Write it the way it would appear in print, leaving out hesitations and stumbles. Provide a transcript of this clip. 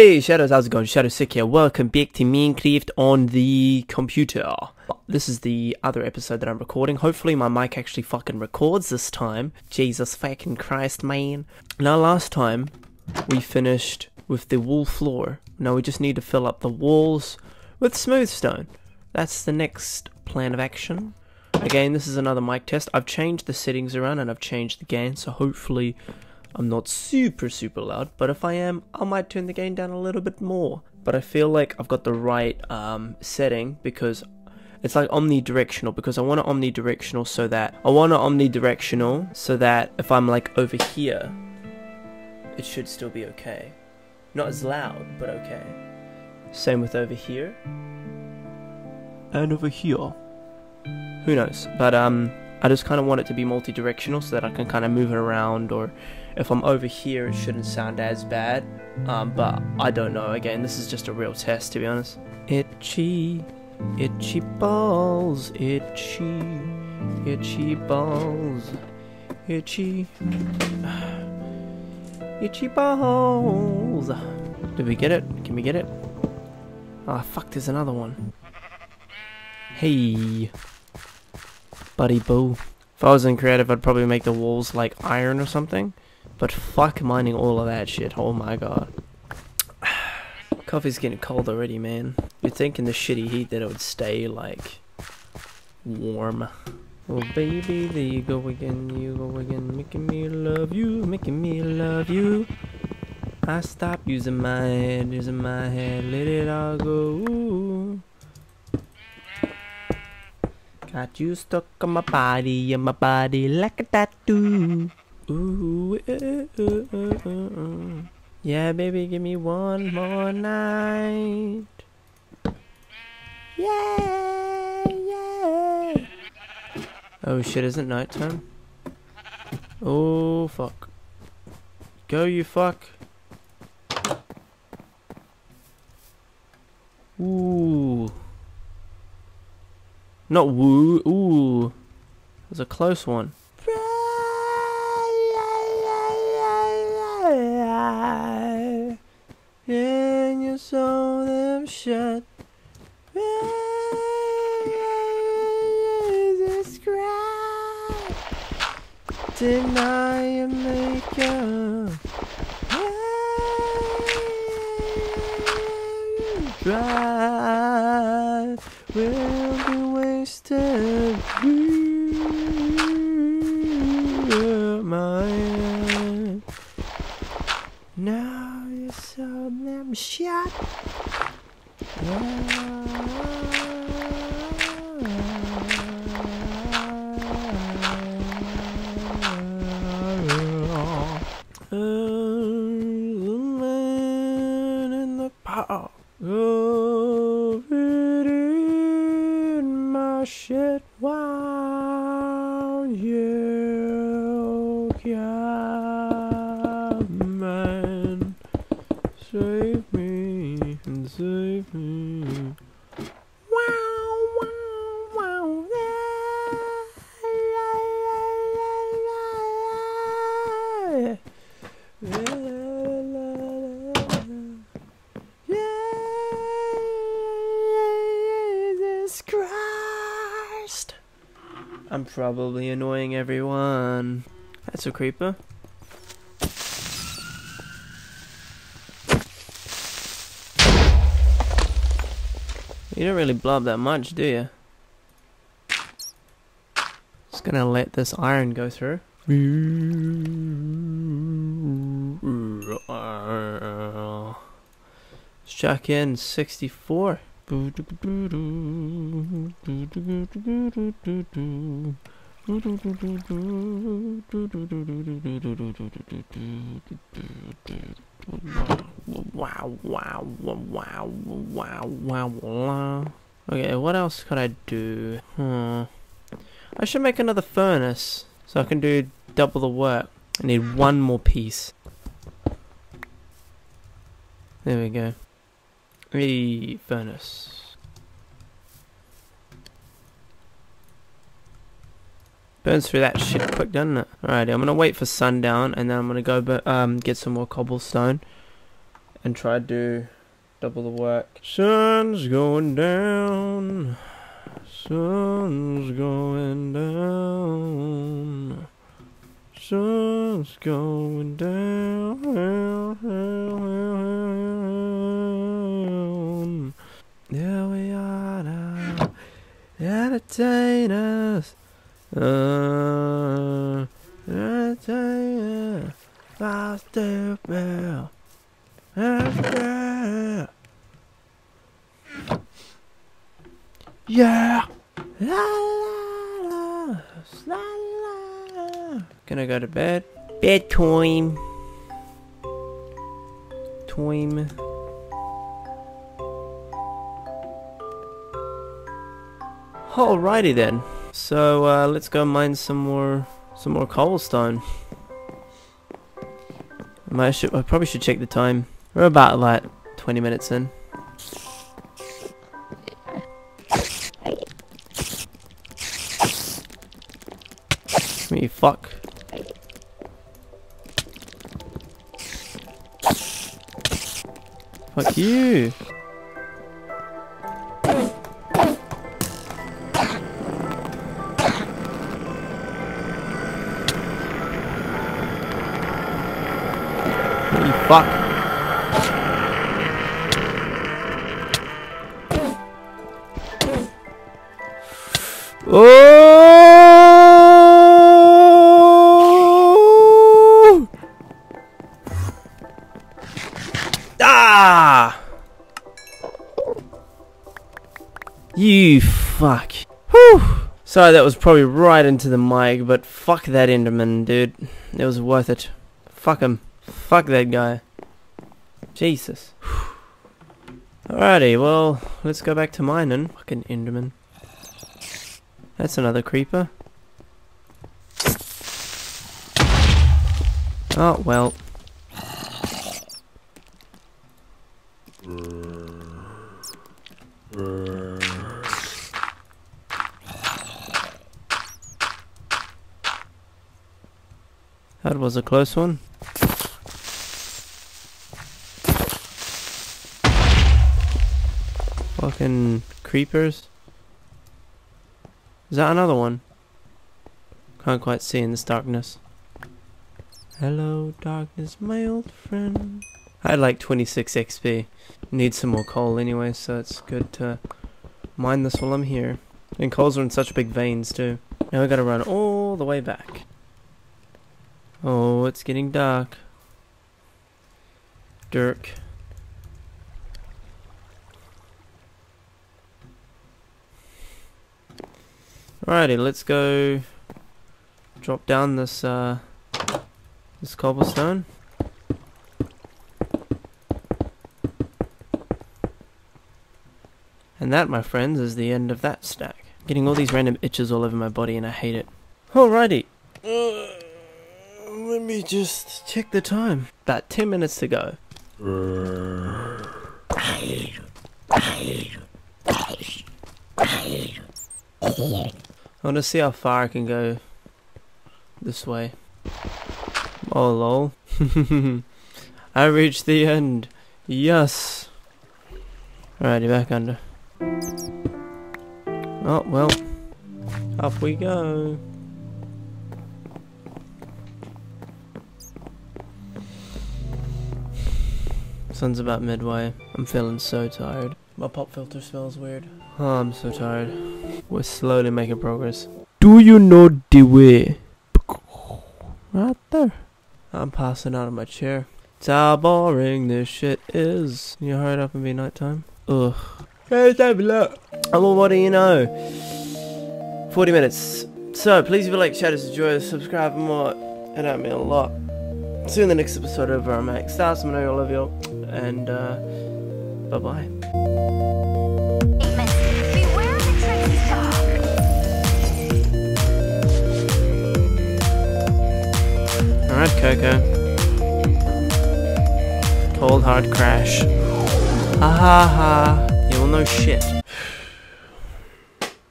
Hey Shadows, how's it going? ShadowSick here. Welcome back to Minecraft on the computer. This is the other episode that I'm recording. Hopefully my mic actually fucking records this time. Jesus fucking Christ, man. Now last time we finished with the wool floor. Now we just need to fill up the walls with smooth stone. That's the next plan of action. Again, this is another mic test. I've changed the settings around and I've changed the gain, so hopefully I'm not super loud, but if I am, I might turn the gain down a little bit more. But I feel like I've got the right setting, because it's like omnidirectional, because I want it omnidirectional so that if I'm like over here, it should still be okay. Not as loud, but okay. Same with over here and over here. Who knows? But I just kind of want it to be multi-directional so that I can kind of move it around, or if I'm over here it shouldn't sound as bad, but I don't know. Again, this is just a real test, to be honest. Itchy balls, itchy balls, itchy balls. Did we get it? Can we get it? Ah, fuck, there's another one. Hey. Buddy boo. If I was in creative, I'd probably make the walls like iron or something. But fuck mining all of that shit. Oh my god. Coffee's getting cold already, man. You'd think in the shitty heat that it would stay like warm. Oh baby, there you go again, making me love you, making me love you. I stopped using my head, let it all go. Ooh. Got you stuck on my body like a tattoo. Ooh, yeah, baby, give me one more night. Yeah, yeah. Oh shit, is it night time? Oh fuck. Go, you fuck. Ooh. Not woo, ooh. That was a close one. And you saw them shut. Jesus Christ. Deny your maker. Drive will be wasted. Mine. Now you saw them shot. In the park. Go in my shit while you come and save me and save me. Wow, wow, wow, la, la, la, la, la. I'm probably annoying everyone. That's a creeper. You don't really blob that much, do you? Just gonna let this iron go through. Let's chuck in 64. Wow. Okay, what else could I do? I should make another furnace so I can do double the work. I need one more piece. There we go. Hey, furnace. Burns through that shit quick, doesn't it? Alrighty, I'm gonna wait for sundown and then I'm gonna go get some more cobblestone. and try to do double the work. Sun's going down. Sun's going down. Sun's going down. Yeah, we are now. Entertain us. Entertain us. I'll still feel. Yeah. La, la, la, la, la. Gonna go to bed. Bed time. Time. Alrighty then. So let's go mine some more cobblestone. I probably should check the time. We're about like 20 minutes in. You fuck. Fuck you. You fuck. Oh! You fuck. Whew. Sorry, that was probably right into the mic, but fuck that Enderman, dude. It was worth it. Fuck him. Fuck that guy. Jesus. Whew. Alrighty, well, let's go back to mining. Fucking Enderman. That's another creeper. Oh, well. That was a close one. Fucking creepers. Is that another one? Can't quite see in this darkness. Hello darkness, my old friend. I had like 26 XP. Need some more coal anyway, so it's good to mine this while I'm here. And coals are in such big veins too. Now we gotta run all the way back. Oh, it's getting dark. Dirk. Alrighty, let's go drop down this this cobblestone. And that, my friends, is the end of that stack. Getting all these random itches all over my body and I hate it. Alrighty. Let me just check the time. About 10 minutes to go. I want to see how far I can go this way. Oh lol. I reached the end. Yes. Alrighty, back under. Oh well. Up we go. Sun's about midway. I'm feeling so tired. My pop filter smells weird. Oh, I'm so tired. We're slowly making progress. Do you know the way? Right there. I'm passing out of my chair. It's how boring this shit is. Can you hurry up and be nighttime? Ugh. Oh, what do you know? 40 minutes. So, please leave a like, Shadows, enjoy, subscribe for more. It helped me a lot. See you in the next episode of our Mac Stars. I'm gonna love you, and bye-bye. Alright, Coco. Cold hard crash. Ha ha ha. Yeah, well, no shit.